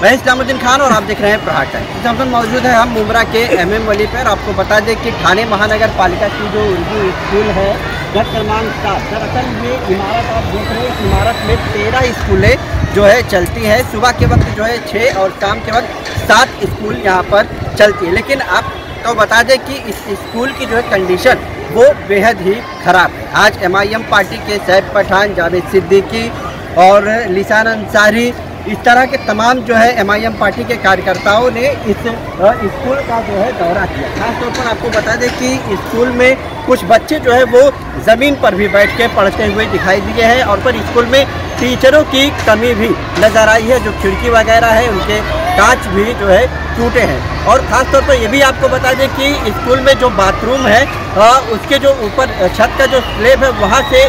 मैं इस्लामुद्दीन खान और आप देख रहे हैं प्रहार टाइम। इस हम मौजूद है हम मुमरा के एमएम वली पर। आपको बता दें कि ठाणे महानगर पालिका की जो उर्दू स्कूल है घर क्रमांक 7, दरअसल ये इमारत आप देख रहे हैं, इस इमारत में 13 स्कूलें जो है चलती है। सुबह के वक्त जो है 6 और शाम के वक्त 7 स्कूल यहाँ पर चलती है। लेकिन आपको बता दें कि इस स्कूल की जो है कंडीशन वो बेहद ही ख़राब है। आज MIM पार्टी के सैफ पठान, जावेद सिद्दीकी और निशान अंसारी, इस तरह के तमाम जो है MIM पार्टी के कार्यकर्ताओं ने इस स्कूल का जो है दौरा किया। खासतौर पर आपको बता दें कि स्कूल में कुछ बच्चे जो है वो ज़मीन पर भी बैठ के पढ़ते हुए दिखाई दिए हैं और पर स्कूल में टीचरों की कमी भी नज़र आई है। जो खिड़की वगैरह है उनके कांच भी जो है टूटे हैं। और ख़ासतौर पर ये भी आपको बता दें कि स्कूल में जो बाथरूम है उसके जो ऊपर छत का जो स्लैब है वहाँ से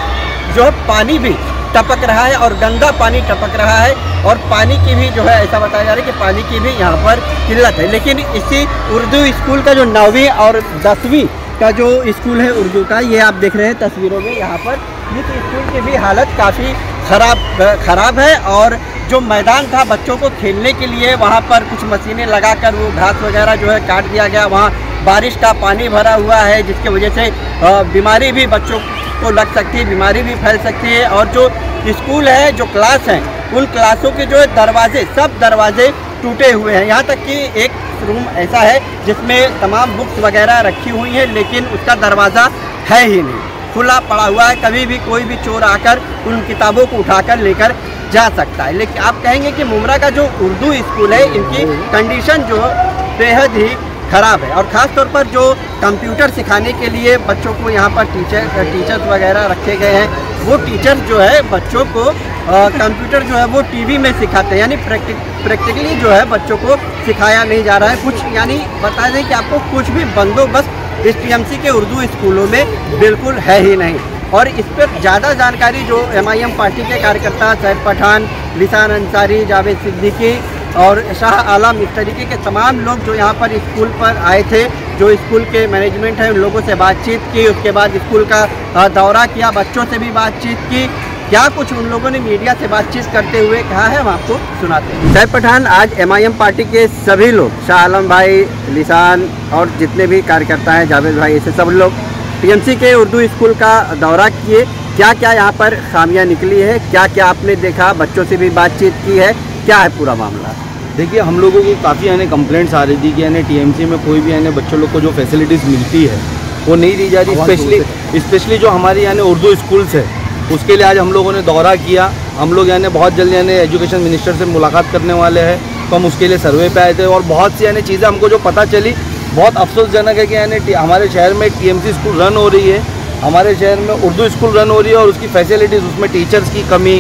जो पानी भी टपक रहा है और गंदा पानी टपक रहा है। और पानी की भी जो है ऐसा बताया जा रहा है कि पानी की भी यहाँ पर किल्लत है। लेकिन इसी उर्दू स्कूल का जो 9वीं और 10वीं का जो स्कूल है उर्दू का, ये आप देख रहे हैं तस्वीरों में, यहाँ पर इस स्कूल की भी हालत काफ़ी ख़राब है। और जो मैदान था बच्चों को खेलने के लिए, वहाँ पर कुछ मशीनें लगा कर वो घास वगैरह जो है काट दिया गया। वहाँ बारिश का पानी भरा हुआ है जिसकी वजह से बीमारी भी बच्चों को लग सकती है, बीमारी भी फैल सकती है। और जो स्कूल है, जो क्लास हैं, उन क्लासों के जो दरवाजे, सब दरवाजे टूटे हुए हैं। यहाँ तक कि एक रूम ऐसा है जिसमें तमाम बुक्स वगैरह रखी हुई हैं लेकिन उसका दरवाज़ा है ही नहीं, खुला पड़ा हुआ है। कभी भी कोई भी चोर आकर उन किताबों को उठाकर लेकर जा सकता है। लेकिन आप कहेंगे कि मुमरा का जो उर्दू स्कूल है, इनकी कंडीशन जो बेहद ही ख़राब है। और ख़ास तौर पर जो कंप्यूटर सिखाने के लिए बच्चों को यहाँ पर टीचर्स वगैरह रखे गए हैं, वो टीचर्स जो है बच्चों को कंप्यूटर जो है वो टीवी में सिखाते हैं। यानी प्रैक्टिकली जो है बच्चों को सिखाया नहीं जा रहा है कुछ। यानी बता दें कि आपको कुछ भी बंदोबस्त STMC के उर्दू स्कूलों में बिल्कुल है ही नहीं। और इस पर ज़्यादा जानकारी जो MIM पार्टी के कार्यकर्ता सैफ पठान, निशान अंसारी, जावेद सिद्दीकी और शाह आलम, इस तरीके के तमाम लोग जो यहाँ पर स्कूल पर आए थे, जो स्कूल के मैनेजमेंट है उन लोगों से बातचीत की, उसके बाद स्कूल का दौरा किया, बच्चों से भी बातचीत की, क्या कुछ उन लोगों ने मीडिया से बातचीत करते हुए कहा है हम आपको सुनाते हैं। सैफ पठान, आज MIM पार्टी के सभी लोग, शाह आलम भाई, निशान और जितने भी कार्यकर्ता हैं, जावेद भाई, ऐसे सब लोग TMC के उर्दू स्कूल का दौरा किए। क्या क्या यहाँ पर खामियाँ निकली है, क्या क्या आपने देखा, बच्चों से भी बातचीत की है, क्या है पूरा मामला? देखिए, हम लोगों की काफ़ी यानी कंप्लेंट्स आ रही थी कि यानी TMC में कोई भी यानी बच्चों लोग को जो फैसिलिटीज़ मिलती है वो नहीं दी जा रही। स्पेशली जो हमारी यानी उर्दू स्कूल्स है उसके लिए आज हम लोगों ने दौरा किया। हम लोग यानी बहुत जल्द यानी एजुकेशन मिनिस्टर से मुलाकात करने वाले हैं, तो हम उसके लिए सर्वे पे आए थे। और बहुत सी यानी चीज़ें हमको जो पता चली, बहुत अफसोसजनक है कि यानी हमारे शहर में TMC स्कूल रन हो रही है, हमारे शहर में उर्दू स्कूल रन हो रही है और उसकी फैसिलिटीज़, उसमें टीचर्स की कमी,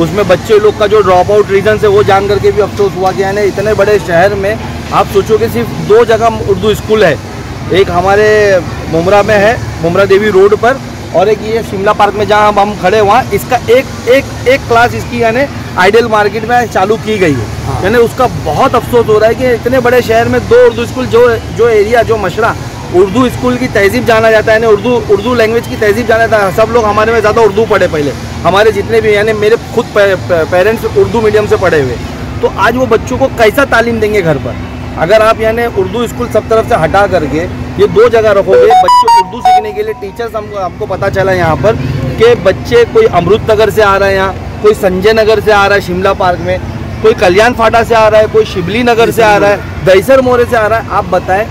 उसमें बच्चे लोग का जो ड्रॉप आउट रीज़न है वो जान करके भी अफसोस हुआ कि यानी इतने बड़े शहर में आप सोचो कि सिर्फ 2 जगह उर्दू स्कूल है। एक हमारे मुमरा में है, मुमरा देवी रोड पर, और एक ये शिमला पार्क में जहाँ हम खड़े, वहाँ इसका एक क्लास इसकी यानी आइडियल मार्केट में चालू की गई है। यानी उसका बहुत अफसोस हो रहा है कि इतने बड़े शहर में 2 उर्दू स्कूल, जो एरिया, जो मशरा उर्दू स्कूल की तहजीब जाना जाता है, यानी उर्दू लैंग्वेज की तहजीब जाना जाता है। सब लोग हमारे में ज़्यादा उर्दू पढ़े, पहले हमारे जितने भी यानी मेरे खुद पेरेंट्स उर्दू मीडियम से पढ़े हुए, तो आज वो बच्चों को कैसा तालीम देंगे घर पर? अगर आप यानी उर्दू स्कूल सब तरफ से हटा करके ये 2 जगह रखोगे, बच्चे उर्दू सीखने के लिए टीचर्स, हमको आपको पता चला यहाँ पर कि बच्चे कोई अमृत नगर से आ रहा है, यहाँ कोई संजय नगर से आ रहा है, शिमला पार्क में कोई कल्याण फाटा से आ रहा है, कोई शिवली नगर से आ रहा है, दैसर मोरे से आ रहा है। आप बताएं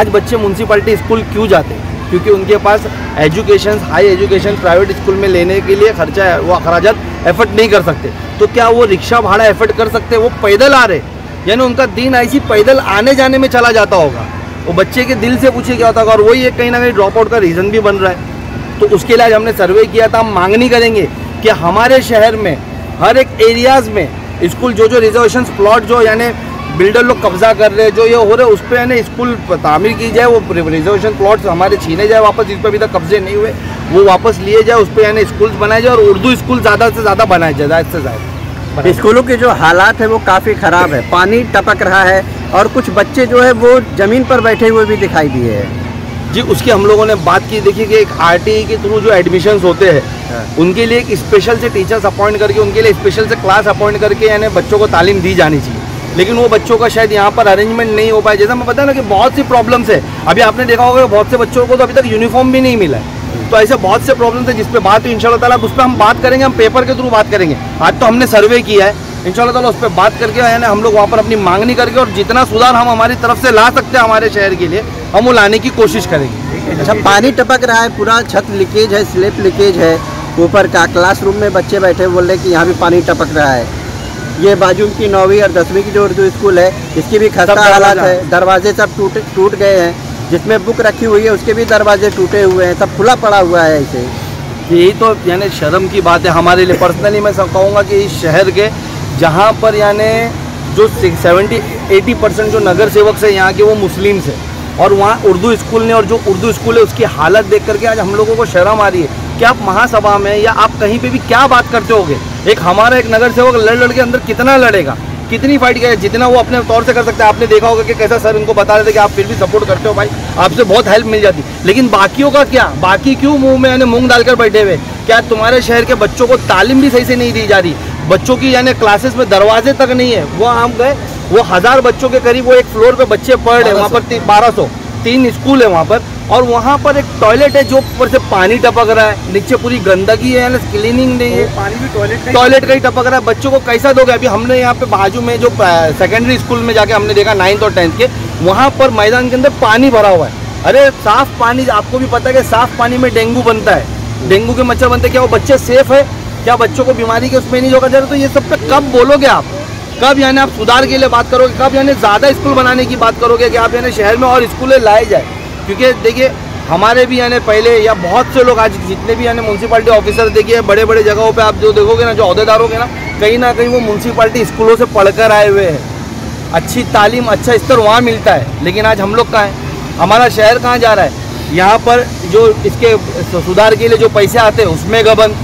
आज बच्चे म्यूनसिपैलिटी स्कूल क्यों जाते हैं? क्योंकि उनके पास education, high education private school में लेने के लिए खर्चा, वो अखराजात एफर्ट नहीं कर सकते। तो क्या वो रिक्शा भाड़ा एफर्ट कर सकते? वो पैदल आ रहे, यानी उनका दिन ऐसी पैदल आने जाने में चला जाता होगा। वो बच्चे के दिल से पूछे क्या होता होगा, और वही एक कहीं ना कहीं ड्रॉप आउट का रीज़न भी बन रहा है। तो उसके लिए आज हमने सर्वे किया था। हम मांगनी करेंगे कि हमारे शहर में हर एक एरियाज़ में स्कूल, जो रिजर्वेशन प्लॉट जो यानी बिल्डर लोग कब्जा कर रहे हैं, जो ये हो रहे, उस पर यानी स्कूल तामीर की जाए, वो रिजर्वेशन प्लॉट्स हमारे छीने जाए वापस, जिस पर अभी तक कब्जे नहीं हुए वो वापस लिए जाए, उस पर यानी स्कूल्स बनाए जाए और उर्दू स्कूल ज़्यादा से ज़्यादा बनाए जाए, ज़्यादा से ज़्यादा। स्कूलों के जो हालात है वो काफ़ी ख़राब है, पानी टपक रहा है और कुछ बच्चे जो है वो ज़मीन पर बैठे हुए भी दिखाई दिए हैं। जी, उसकी हम लोगों ने बात की। देखिए कि एक RTE के थ्रू जो एडमिशन्स होते हैं उनके लिए एक स्पेशल से टीचर्स अपॉइंट करके, उनके लिए स्पेशल से क्लास अपॉइंट करके यानी बच्चों को तालीम दी जानी चाहिए। लेकिन वो बच्चों का शायद यहाँ पर अरेंजमेंट नहीं हो पाया। जैसा मैं पता है ना कि बहुत सी प्रॉब्लम्स है, अभी आपने देखा होगा बहुत से बच्चों को तो अभी तक यूनिफॉर्म भी नहीं मिला है। तो ऐसे बहुत से प्रॉब्लम्स है जिसपे बात इंशाल्लाह ताला उस पर हम बात करेंगे, हम पेपर के थ्रू बात करेंगे। आज तो हमने सर्वे किया है, इंशाल्लाह ताला उस पर बात करके है ना हम लोग वहाँ पर अपनी मांगनी करके और जितना सुधार हम हमारी तरफ से ला सकते हैं हमारे शहर के लिए हम वो लाने की कोशिश करेंगे। अच्छा, पानी टपक रहा है, पूरा छत लीकेज है, स्लेप लीकेज है, ऊपर का क्लासरूम में बच्चे बैठे बोल रहे कि यहाँ भी पानी टपक रहा है। ये बाजू की 9वीं और 10वीं की जो उर्दू स्कूल है इसकी भी खस्ता हालत है, दरवाजे सब टूट गए हैं, जिसमें बुक रखी हुई है उसके भी दरवाजे टूटे हुए हैं, सब खुला पड़ा हुआ है ऐसे। यही तो यानी शर्म की बात है हमारे लिए। पर्सनली मैं सब कहूँगा कि इस शहर के जहाँ पर यानी जो 70-80% जो नगर सेवक से यहाँ के वो मुस्लिम्स हैं और वहाँ उर्दू स्कूल ने और जो उर्दू स्कूल है उसकी हालत देख करके आज हम लोगों को शर्म आ रही है कि आप महासभा में या आप कहीं पे भी क्या बात करते होगे। एक हमारा एक नगर सेवक लड़ के अंदर कितना लड़ेगा, कितनी फाइट करेगा, जितना वो अपने तौर से कर सकता है। आपने देखा होगा कि कैसा सर इनको बता रहे थे कि आप फिर भी सपोर्ट करते हो भाई, आपसे बहुत हेल्प मिल जाती, लेकिन बाकियों का क्या, बाकी क्यों मुँह में यानी मूँग डालकर बैठे हुए। क्या तुम्हारे शहर के बच्चों को तालीम भी सही से नहीं दी जा रही, बच्चों की यानी क्लासेस में दरवाजे तक नहीं है। वो हम गए, वो 1000 बच्चों के करीब वो एक फ्लोर पे बच्चे पढ़ रहे, वहाँ पर 1200 3 स्कूल है वहाँ पर, और वहाँ पर एक टॉयलेट है जो ऊपर से पानी टपक रहा है, नीचे पूरी गंदगी है, क्लीनिंग नहीं है, पानी भी टॉयलेट का ही टपक रहा है। बच्चों को कैसा दोगे। अभी हमने यहाँ पे बाजू में जो सेकेंडरी स्कूल में जाके हमने देखा 9th और 10th के, वहाँ पर मैदान के अंदर पानी भरा हुआ है। अरे साफ पानी, आपको भी पता है कि साफ पानी में डेंगू बनता है, डेंगू के मच्छर बनते हैं। क्या वो बच्चे सेफ है, क्या बच्चों को बीमारी के उसमें नहीं रोका जा रहा। तो ये सब पे कब बोलोगे आप, कब यानी आप सुधार के लिए बात करोगे, कब यानी ज़्यादा स्कूल बनाने की बात करोगे कि आप यानी शहर में और स्कूलें लाए जाए। क्योंकि देखिए हमारे भी यानी पहले या बहुत से लोग आज जितने भी यानी म्यूनसिपाल्टी ऑफिसर देखिए बड़े बड़े जगहों पे आप जो देखोगे ना, जो अहदेदार होंगे ना कहीं वो म्यूनसिपाल्टी स्कूलों से पढ़कर आए हुए हैं, अच्छी तालीम अच्छा स्तर वहाँ मिलता है। लेकिन आज हम लोग कहाँ हैं, हमारा शहर कहाँ जा रहा है। यहाँ पर जो इसके सुधार के लिए जो पैसे आते हैं उसमें गबन,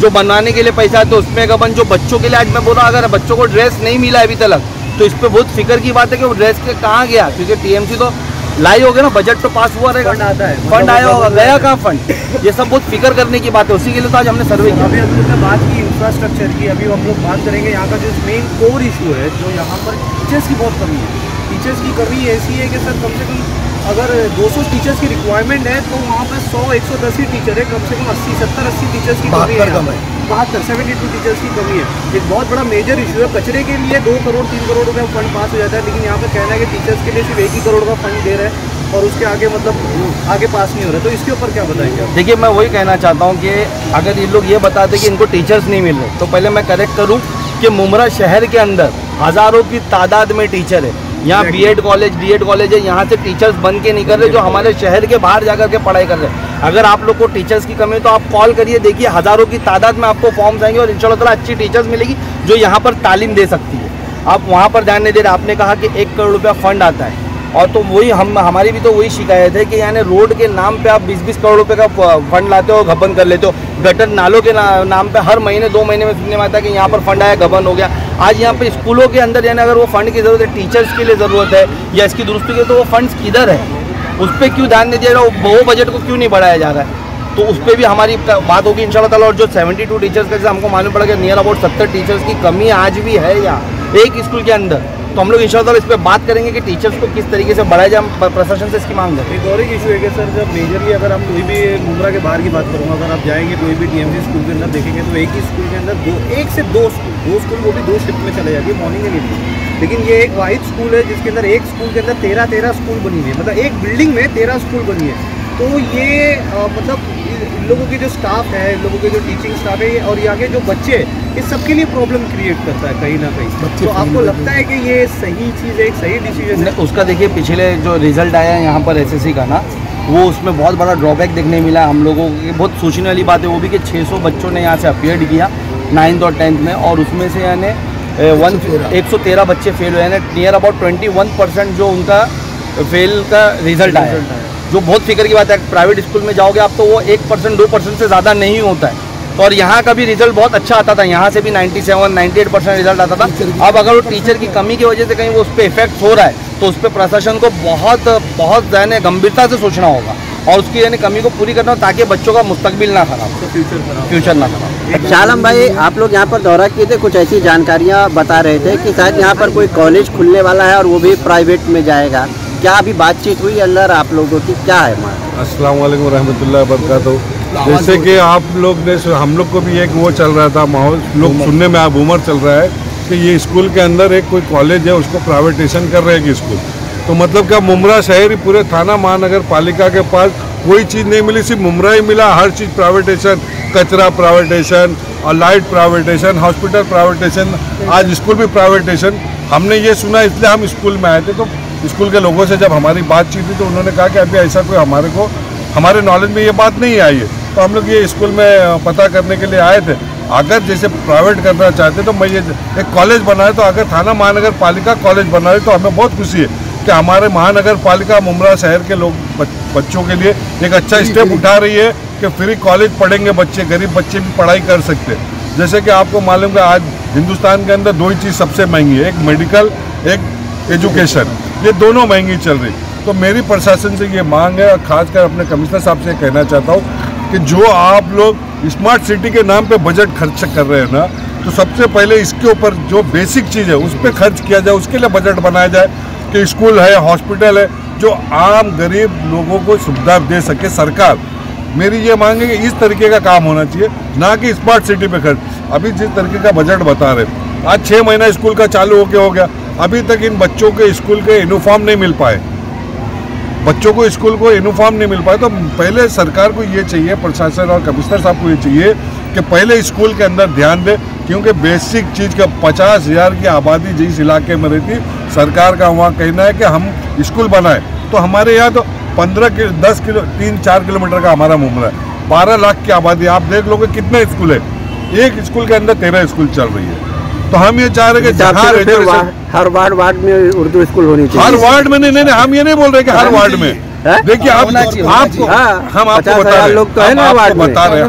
जो बनाने के लिए पैसा है तो उसमें गबन, जो बच्चों के लिए आज मैं बोल रहा हूँ अगर बच्चों को ड्रेस नहीं मिला अभी तक तो इस पर बहुत फिक्र की बात है कि वो ड्रेस के कहाँ गया। क्योंकि टीएमसी तो लाई हो गया ना, बजट तो पास हुआ रहेगा, फंड आता है, फंड आया होगा, गया कहाँ फंड, ये सब बहुत फिक्र करने की बात है। उसी के लिए तो आज हमने सर्वे किया। अभी हम लोग बात की इंफ्रास्ट्रक्चर की, अभी हम लोग बात करेंगे यहाँ का जो मेन कोर इशू है जो यहाँ पर टीचर्स की बहुत कमी है। टीचर्स की कमी ऐसी है कि सर कम से कम अगर 200 टीचर्स की रिक्वायरमेंट है तो वहाँ पर 100-110 ही टीचर है, कम से कम 80-70-80 टीचर्स की कमी है, 72 टीचर्स की कमी है। एक बहुत बड़ा मेजर इशू है। कचरे के लिए 2 करोड़ 3 करोड़ रुपये फंड पास हो जाता है, लेकिन यहाँ पर कहना है कि टीचर्स के लिए सिर्फ 1 ही करोड़ का फंड दे रहा है और उसके आगे मतलब आगे पास नहीं हो रहा। तो इसके ऊपर क्या बताएंगे। देखिए मैं वही कहना चाहता हूँ कि अगर ये लोग ये बताते कि इनको टीचर्स नहीं मिल रहे, तो पहले मैं करेक्ट करूँ कि मुमरा शहर के अंदर हज़ारों की तादाद में टीचर है। यहाँ बीएड कॉलेज डीएड कॉलेज है, यहाँ से टीचर्स बन के निकल रहे जो हमारे शहर के बाहर जाकर के पढ़ाई कर रहे हैं। अगर आप लोग को टीचर्स की कमी है तो आप कॉल करिए, देखिए हज़ारों की तादाद में आपको फॉर्म्स आएंगे और इंशाल्लाह अच्छी टीचर्स मिलेगी जो यहाँ पर तालीम दे सकती है। आप वहाँ पर ध्यान नहीं दे रहे। आपने कहा कि 1 करोड़ रुपया फंड आता है और तो वही हम हमारी भी तो वही शिकायत है कि यानी रोड के नाम पे आप 20-20 करोड़ रुपए का फंड लाते हो, गबन कर लेते हो। गटर नालों के नाम पे हर महीने 2 महीने में सुनने में आता है कि यहाँ पर फंड आया, गबन हो गया। आज यहाँ पे स्कूलों के अंदर यानी अगर वो फंड की ज़रूरत है, टीचर्स के लिए ज़रूरत है या इसकी दुरुस्ती की, तो वो फंड्स किधर है, उस पर क्यों ध्यान नहीं दिया जा रहा, वो बजट को क्यों नहीं बढ़ाया जा रहा है। तो उस पर भी हमारी बात होगी इंशाल्लाह ताला। और जो 72 टीचर्स का जैसे हमको मालूम पड़ा कि नियर अबाउट 70 टीचर्स की कमी आज भी है यहाँ एक स्कूल के अंदर। तो हम लोग इंशाल्लाह इस पर बात करेंगे कि टीचर्स को किस तरीके से बढ़ाया जाए, प्रशासन से इसकी मांग है। एक और एक इशू है कि सर जब मेजरली अगर हम कोई भी मुमरा के बाहर की बात करूँगा, अगर आप जाएंगे कोई भी टीएमसी स्कूल के अंदर देखेंगे तो एक ही स्कूल के अंदर दो स्कूल वो भी 2 शिफ्ट में चले जाती है, मॉर्निंग एंड इवनिंग। लेकिन ये एक वाइड स्कूल है जिसके अंदर एक स्कूल के अंदर 13-13 स्कूल बनी है, मतलब एक बिल्डिंग में 13 स्कूल बनी है। तो ये मतलब इन लोगों के जो स्टाफ है, इन लोगों के जो टीचिंग स्टाफ है और यहाँ के जो बच्चे हैं, इस सबके लिए प्रॉब्लम क्रिएट करता है कहीं ना कहीं। तो आपको लगता है कि ये सही चीज़ है, एक सही डिसीजन है। उसका देखिए पिछले जो रिजल्ट आया है यहाँ पर एसएससी का ना, वो उसमें बहुत बड़ा ड्रॉबैक देखने मिला हम लोगों को। बहुत सोचने वाली बात है वो भी कि 600 बच्चों ने यहाँ से अपीयड किया 9th और 10th में, और उसमें से यानी 113 बच्चे फेल हुए, यानी नियर अबाउट 21% जो उनका फेल का रिजल्ट आया, जो बहुत फिक्र की बात है। प्राइवेट स्कूल में जाओगे आप तो वो 1% 2% से ज़्यादा नहीं होता है। तो और यहाँ का भी रिजल्ट बहुत अच्छा आता था, यहाँ से भी 97-98% रिजल्ट आता था। अब अगर वो टीचर की कमी की वजह से कहीं वो उस पर इफेक्ट हो रहा है तो उस पर प्रशासन को बहुत बहुत गंभीरता से सोचना होगा। और उसकी यानी कमी को पूरी करना हो ताकि बच्चों का मुस्तकबिल ना खराब हो, फ्यूचर ना खराब। शालम भाई, आप लोग यहाँ पर दौरा किए थे, कुछ ऐसी जानकारियाँ बता रहे थे कि शायद यहाँ पर कोई कॉलेज खुलने वाला है और वो भी प्राइवेट में जाएगा, क्या अभी बातचीत हुई अंदर आप लोगों की, क्या है मामला? अस्सलाम वालेकुम रहमतुल्लाह वबरकातुह। जैसे कि आप लोग ने, हम लोग को भी एक वो चल रहा था माहौल, लोग सुनने में आप उमर चल रहा है कि ये स्कूल के अंदर एक कोई कॉलेज है उसको प्राइवेटाइजेशन कर रहे हैं स्कूल, तो मतलब क्या मुमरा शहर पूरे थाना महानगर पालिका के पास कोई चीज़ नहीं मिली, सिर्फ मुमरा ही मिला। हर चीज़ प्राइवेटाइजेशन, कचरा प्राइवेटाइजेशन और लाइट प्राइवेटाइजेशन, हॉस्पिटल प्राइवेटाइजेशन, आज स्कूल भी प्राइवेटाइजेशन। हमने ये सुना इसलिए हम स्कूल में आए थे, तो स्कूल के लोगों से जब हमारी बातचीत हुई तो उन्होंने कहा कि अभी ऐसा कोई हमारे को, हमारे नॉलेज में ये बात नहीं आई है, तो हम लोग ये स्कूल में पता करने के लिए आए थे। अगर जैसे प्राइवेट करना चाहते तो मैं ये एक कॉलेज बनाए, तो अगर थाना महानगर पालिका कॉलेज बनाए तो हमें बहुत खुशी है कि हमारे महानगर पालिका मुमरा शहर के लोग बच्चों के लिए एक अच्छा स्टेप उठा रही है कि फ्री कॉलेज पढ़ेंगे बच्चे, गरीब बच्चे भी पढ़ाई कर सकते। जैसे कि आपको मालूम है आज हिंदुस्तान के अंदर दो ही चीज़ सबसे महंगी है, एक मेडिकल, एक एजुकेशन, ये दोनों महंगी चल रही। तो मेरी प्रशासन से ये मांग है और ख़ासकर अपने कमिश्नर साहब से कहना चाहता हूँ कि जो आप लोग स्मार्ट सिटी के नाम पर बजट खर्च कर रहे हैं ना, तो सबसे पहले इसके ऊपर जो बेसिक चीज़ है उस पर खर्च किया जाए, उसके लिए बजट बनाया जाए कि स्कूल है, हॉस्पिटल है, जो आम गरीब लोगों को सुविधा दे सके सरकार। मेरी ये मांग है कि इस तरीके का काम होना चाहिए, ना कि स्मार्ट सिटी पे खर्च। अभी जिस तरीके का बजट बता रहे, आज 6 महीना स्कूल का चालू होके हो गया, अभी तक इन बच्चों के स्कूल के यूनिफॉर्म नहीं मिल पाए, बच्चों को स्कूल को यूनिफॉर्म नहीं मिल पाए। तो पहले सरकार को ये चाहिए, प्रशासन और कमिश्नर साहब को ये चाहिए कि पहले स्कूल के अंदर ध्यान दें, क्योंकि बेसिक चीज़ का 50,000 की आबादी जिस इलाके में रहती, सरकार का वहाँ कहना है कि हम स्कूल बनाएं, तो हमारे यहाँ तो 3-4 किलोमीटर का हमारा मुमरा है, 12 लाख की आबादी, आप देख लोगे कितने स्कूल है, एक स्कूल के अंदर 13 स्कूल चल रही है। तो हम ये चाह रहे हैं कि हर वार्ड में उर्दू स्कूल होनी चाहिए, हर वार्ड में नहीं, हम ये नहीं बोल रहे कि हर वार्ड में, देखिए आपको हम आपको बता रहे हैं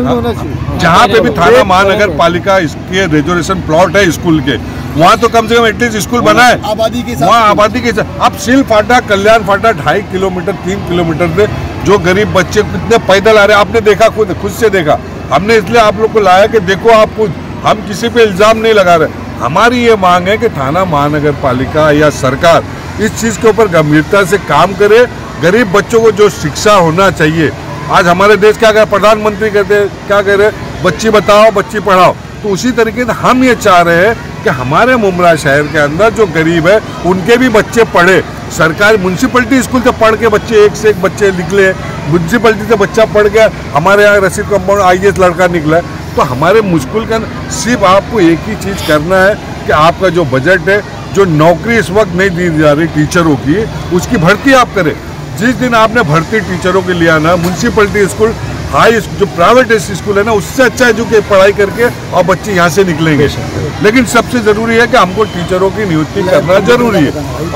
जहाँ पे भी थाना महानगर पालिका इसके रिजर्वेशन प्लॉट है स्कूल के, वहाँ तो कम से कम एटलीस्ट स्कूल बनाए आबादी के साथ, वहाँ आबादी के साथ। अब शिल फाटा, कल्याण फाटा 2.5 किलोमीटर 3 किलोमीटर से जो गरीब बच्चे कितने पैदल आ रहे, आपने देखा, खुद से देखा हमने, इसलिए आप लोग को लाया कि देखो आप खुद, हम किसी पे इल्ज़ाम नहीं लगा रहे। हमारी ये मांग है कि थाना महानगर पालिका या सरकार इस चीज़ के ऊपर गंभीरता से काम करे, गरीब बच्चों को जो शिक्षा होना चाहिए। आज हमारे देश क्या कह, प्रधानमंत्री कहते हैं, क्या कह रहे हैं, बच्ची बताओ बच्ची पढ़ाओ, तो उसी तरीके से हम ये चाह रहे हैं कि हमारे मुमरा शहर के अंदर जो गरीब है उनके भी बच्चे पढ़े। सरकारी म्यूनसिपलिटी स्कूल से पढ़ के बच्चे, एक से एक बच्चे निकले, म्यूनसिपलिटी से बच्चा पढ़ गया, हमारे यहाँ रशीद कंपाउंड IAS लड़का निकला है। तो हमारे मुश्किल का सिर्फ आपको एक ही चीज़ करना है कि आपका जो बजट है, जो नौकरी इस वक्त नहीं दी जा रही टीचरों की, उसकी भर्ती आप करें। जिस दिन आपने भर्ती टीचरों के लिया ना, म्यूनसिपलिटी स्कूल, हाई जो प्राइवेट स्कूल है ना, उससे अच्छा एजुकेशन पढ़ाई करके और बच्चे यहाँ से निकलेंगे। लेकिन सबसे ज़रूरी है कि हमको टीचरों की नियुक्ति करना ज़रूरी है।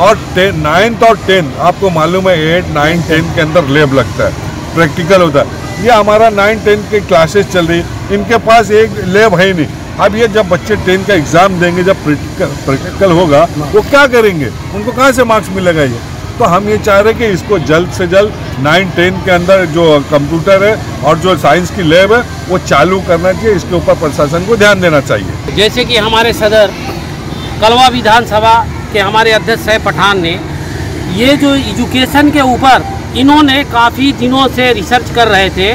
और 9th और 10th आपको मालूम है 8, 9, 10 के अंदर लेब लगता है, प्रैक्टिकल होता है। ये हमारा 9, 10 के क्लासेस चल रही है, इनके पास एक लेब है नहीं। अब ये जब बच्चे 10 का एग्ज़ाम देंगे, जब प्रैक्टिकल होगा, वो क्या करेंगे, उनको कहाँ से मार्क्स मिलेगा ये? तो हम ये चाह रहे हैं कि इसको जल्द से जल्द 9, 10 के अंदर जो कंप्यूटर है और जो साइंस की लैब है वो चालू करना चाहिए। इसके ऊपर प्रशासन को ध्यान देना चाहिए। जैसे कि हमारे सदर कलवा विधानसभा के हमारे अध्यक्ष सैफ पठान ने ये जो एजुकेशन के ऊपर इन्होंने काफ़ी दिनों से रिसर्च कर रहे थे,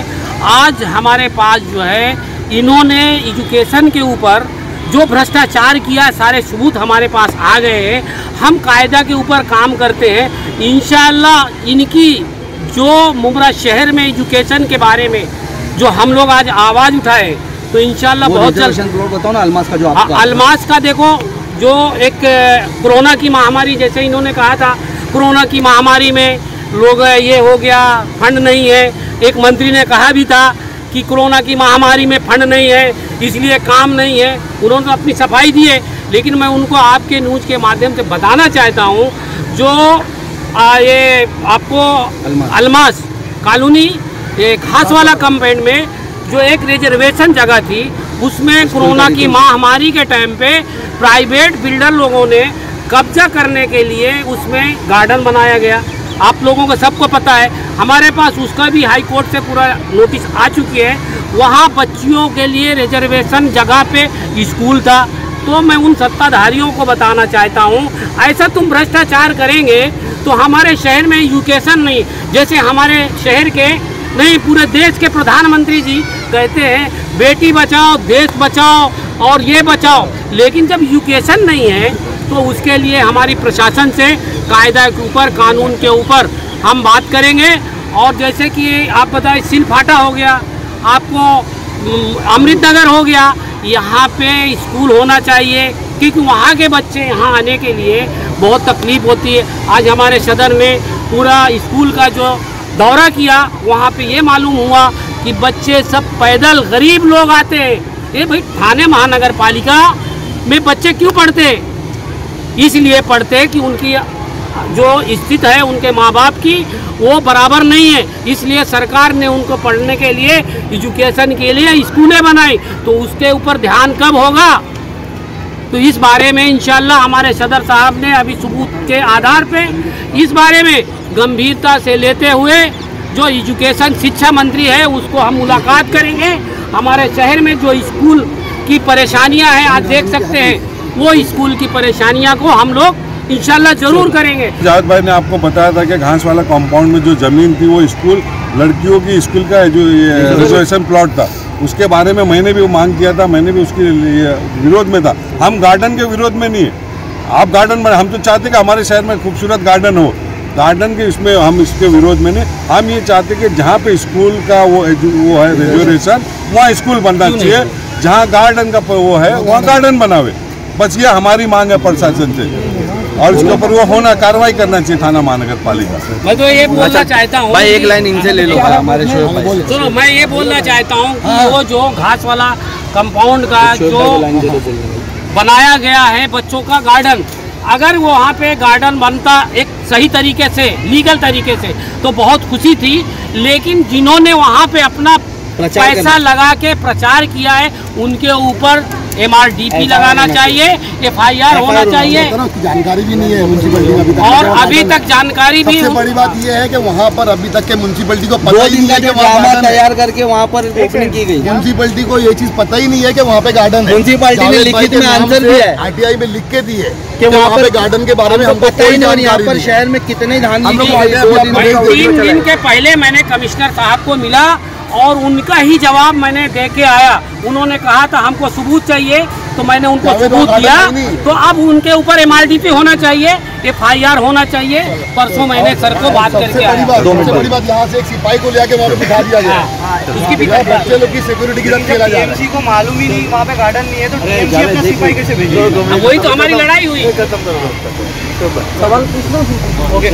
आज हमारे पास जो है इन्होंने एजुकेशन के ऊपर जो भ्रष्टाचार किया, सारे सबूत हमारे पास आ गए हैं। हम कायदा के ऊपर काम करते हैं, इंशाल्लाह इनकी जो मुमरा शहर में एजुकेशन के बारे में जो हम लोग आज आवाज़ उठाए, तो इंशाल्लाह बहुत जल्द ना अल्मास का देखो, जो एक कोरोना की महामारी, जैसे इन्होंने कहा था कोरोना की महामारी में लोग ये हो गया, फंड नहीं है। एक मंत्री ने कहा भी था कि कोरोना की महामारी में फंड नहीं है इसलिए काम नहीं है, उन्होंने तो अपनी सफाई दी है। लेकिन मैं उनको आपके न्यूज़ के माध्यम से बताना चाहता हूँ, जो ये आपको अल्मास कॉलोनी खास वाला कंपाउंड में जो एक रिजर्वेशन जगह थी, उसमें कोरोना की महामारी के टाइम पे प्राइवेट बिल्डर लोगों ने कब्जा करने के लिए उसमें गार्डन बनाया गया। आप लोगों को सबको पता है। हमारे पास उसका भी हाई कोर्ट से पूरा नोटिस आ चुकी है। वहाँ बच्चियों के लिए रिजर्वेशन जगह पे स्कूल था। तो मैं उन सत्ताधारियों को बताना चाहता हूँ, ऐसा तुम भ्रष्टाचार करेंगे तो हमारे शहर में एजुकेशन नहीं, जैसे हमारे शहर के नहीं पूरे देश के प्रधानमंत्री जी कहते हैं बेटी बचाओ देश बचाओ और ये बचाओ, लेकिन जब एजुकेशन नहीं है तो उसके लिए हमारी प्रशासन से कायदा के ऊपर कानून के ऊपर हम बात करेंगे। और जैसे कि आप बताए शिमला पाटा हो गया, आपको अमृत नगर हो गया, यहाँ पे स्कूल होना चाहिए क्योंकि वहाँ के बच्चे यहाँ आने के लिए बहुत तकलीफ़ होती है। आज हमारे सदर में पूरा स्कूल का जो दौरा किया वहाँ पे ये मालूम हुआ कि बच्चे सब पैदल गरीब लोग आते हैं। ये भाई थाने महानगर पालिका में बच्चे क्यों पढ़ते? इसलिए पढ़ते कि उनकी जो स्थिति है उनके माँ बाप की वो बराबर नहीं है, इसलिए सरकार ने उनको पढ़ने के लिए एजुकेशन के लिए स्कूलें बनाई। तो उसके ऊपर ध्यान कब होगा? तो इस बारे में इंशाल्लाह हमारे सदर साहब ने अभी सबूत के आधार पे इस बारे में गंभीरता से लेते हुए जो एजुकेशन शिक्षा मंत्री है उसको हम मुलाकात करेंगे। हमारे शहर में जो स्कूल की परेशानियाँ हैं आज देख सकते हैं, वो स्कूल की परेशानियाँ को हम लोग इंशाल्लाह जरूर करेंगे। जावेद भाई ने आपको बताया था कि घास वाला कॉम्पाउंड में जो जमीन थी वो स्कूल लड़कियों की स्कूल का जो रिजर्वेशन प्लॉट था, उसके बारे में मैंने भी मांग किया था, मैंने भी उसके विरोध में था। हम गार्डन के विरोध में नहीं है, आप गार्डन बना, हम तो चाहते कि हमारे शहर में खूबसूरत गार्डन हो, गार्डन के इसमें हम इसके विरोध में नहीं। हम ये चाहते कि जहाँ पे स्कूल का वो है रिजर्वेशन वहाँ स्कूल बनना चाहिए, जहाँ गार्डन का वो है वहाँ गार्डन बनावे, बस ये हमारी मांग है प्रशासन से, और इसके ऊपर वो होना कार्रवाई करना चाहिए थाना महानगरपालिका। मैं तो ये बोलना चाहता हूँ, भाई एक लाइन इनसे ले लो हमारे शो पे। सुनो, मैं ये बोलना चाहता हूँ कि वो जो घास वाला कंपाउंड का जो बनाया गया है बच्चों का गार्डन, अगर वो वहाँ पे गार्डन बनता एक सही तरीके से लीगल तरीके से तो बहुत खुशी थी, लेकिन जिन्होंने वहाँ पे अपना पैसा लगा के प्रचार किया है उनके ऊपर MRDP लगाना चाहिए, FIR होना चाहिए। जानकारी भी नहीं है म्युनिसिपैलिटी को, और अभी तक जानकारी भी। सबसे बड़ी बात यह है कि वहाँ पर अभी तक के म्युनिसिपैलिटी को पता ही नहीं है कि वहाँ तैयार करके वहाँ पर ओपनिंग की गई। म्युनिसिपैलिटी को ये चीज पता ही नहीं है कि वहाँ पे गार्डन है। म्युनिसिपैलिटी ने लिखित में आंसर दिया है, RTI में लिख के दी है कि वहाँ पे गार्डन के बारे में हमको कोई जानकारी नहीं। यहाँ पर शहर में कितने धान 3 दिन के पहले मैंने कमिश्नर साहब को मिला और उनका ही जवाब मैंने दे के आया। उन्होंने कहा था हमको सबूत चाहिए, तो मैंने उनको सबूत दिया। तो अब उनके ऊपर MRDP होना चाहिए, FIR होना चाहिए। परसों मैंने सर को बात करके आया। सबसे बड़ी बात यहाँ से एक सिपाही को ले के वहाँ पे बिठा दिया गया, उसकी भी बच्चे लोग की सिक्योरिटी के साथ खेला जा रहा है। TMC को मालूम ही नहीं वहाँ पे गार्डन नहीं है तो TMC अपना सिपाही कैसे भेजेगा? वही तो हमारी लड़ाई हुई। सवाल ओके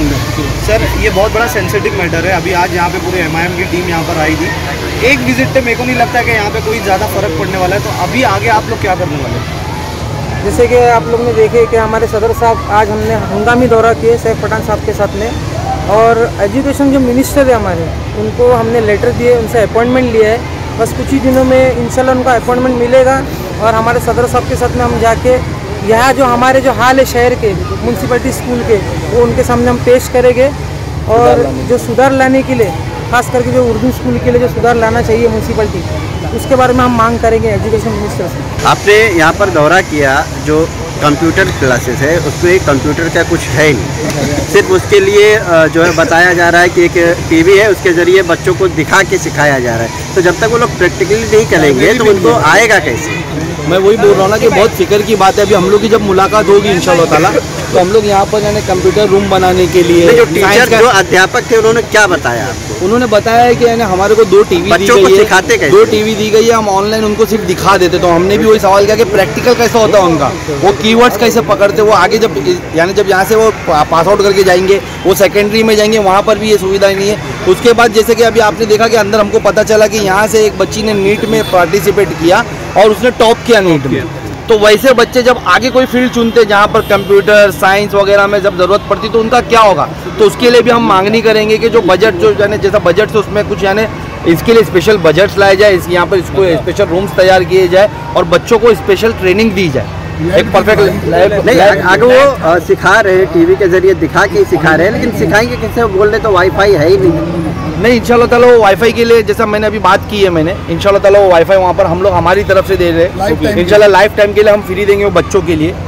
सर, ये बहुत बड़ा सेंसिटिव मैटर है। अभी आज यहाँ पे पूरे MIM की टीम यहाँ पर आई थी, एक विजिट पे मेरे को नहीं लगता कि यहाँ पे कोई ज़्यादा फर्क पड़ने वाला है। तो अभी आगे आप लोग क्या करने वाले हैं? जैसे कि आप लोग ने देखे कि हमारे सदर साहब आज हमने हंगामी दौरा किए सैफ पठान साहब के साथ में, और एजुकेशन जो मिनिस्टर है हमारे उनको हमने लेटर दिए, उनसे अपॉइंटमेंट लिया है। बस कुछ ही दिनों में इंशाल्लाह उनका अपॉइंटमेंट मिलेगा और हमारे सदर साहब के साथ में हम जाके यहाँ जो हमारे जो हाल है शहर के म्यूनसिपलिटी स्कूल के वो उनके सामने हम पेश करेंगे। और जो सुधार लाने के लिए खास करके जो उर्दू स्कूल के लिए जो सुधार लाना चाहिए म्यूनसिपलिटी, उसके बारे में हम मांग करेंगे एजुकेशन मिनिस्टर से। आपने यहाँ पर दौरा किया, जो कंप्यूटर क्लासेस है उसमें कंप्यूटर का कुछ है नहीं, सिर्फ उसके लिए जो है बताया जा रहा है कि एक टीवी है उसके ज़रिए बच्चों को दिखा के सिखाया जा रहा है। तो जब तक वो लोग प्रैक्टिकली नहीं करेंगे तो उनको आएगा कैसे? मैं वही बोल रहा हूँ ना कि बहुत फिक्र की बात है। अभी हम लोग की जब मुलाकात होगी इंशाल्लाह ताला तो हम लोग यहाँ पर यानी कंप्यूटर रूम बनाने के लिए जो टीचर जो अध्यापक थे उन्होंने क्या बताया? उन्होंने बताया है कि यानी हमारे को 2 टीवी बच्चों को सिखाते कैसे? 2 टीवी दी गई है, हम ऑनलाइन उनको सिर्फ दिखा देते। तो हमने भी वही सवाल किया कि प्रैक्टिकल कैसा होता है उनका, वो कीवर्ड्स कैसे पकड़ते, वो आगे जब यानी जब यहाँ से वो पास आउट करके जाएंगे वो सेकेंडरी में जाएंगे, वहाँ पर भी ये सुविधा नहीं है। उसके बाद जैसे कि अभी आपने देखा कि अंदर हमको पता चला कि यहाँ से एक बच्ची ने नीट में पार्टिसिपेट किया और उसने टॉप किया नीट में। तो वैसे बच्चे जब आगे कोई फील्ड चुनते जहाँ पर कंप्यूटर साइंस वगैरह में जब ज़रूरत पड़ती तो उनका क्या होगा? तो उसके लिए भी हम मांगनी करेंगे कि जो बजट जो यानी जैसा बजट है उसमें कुछ यानी इसके लिए स्पेशल बजट्स लाए जाए, यहाँ पर इसको स्पेशल रूम्स तैयार किए जाए और बच्चों को स्पेशल ट्रेनिंग दी जाए। एक परफेक्ट लाइव। आगे वो सिखा रहे टीवी के जरिए दिखा के सिखा रहे हैं, लेकिन सिखाएंगे किससे? बोल रहे तो वाईफाई है ही नहीं। इंशाल्लाह ताला वो वाईफाई के लिए जैसा मैंने अभी बात की है, मैंने इंशाल्लाह ताला वो वाईफाई वहाँ पर हम लोग हमारी तरफ से दे रहे हैं। इंशाल्लाह लाइफ टाइम के लिए हम फ्री देंगे वो बच्चों के लिए।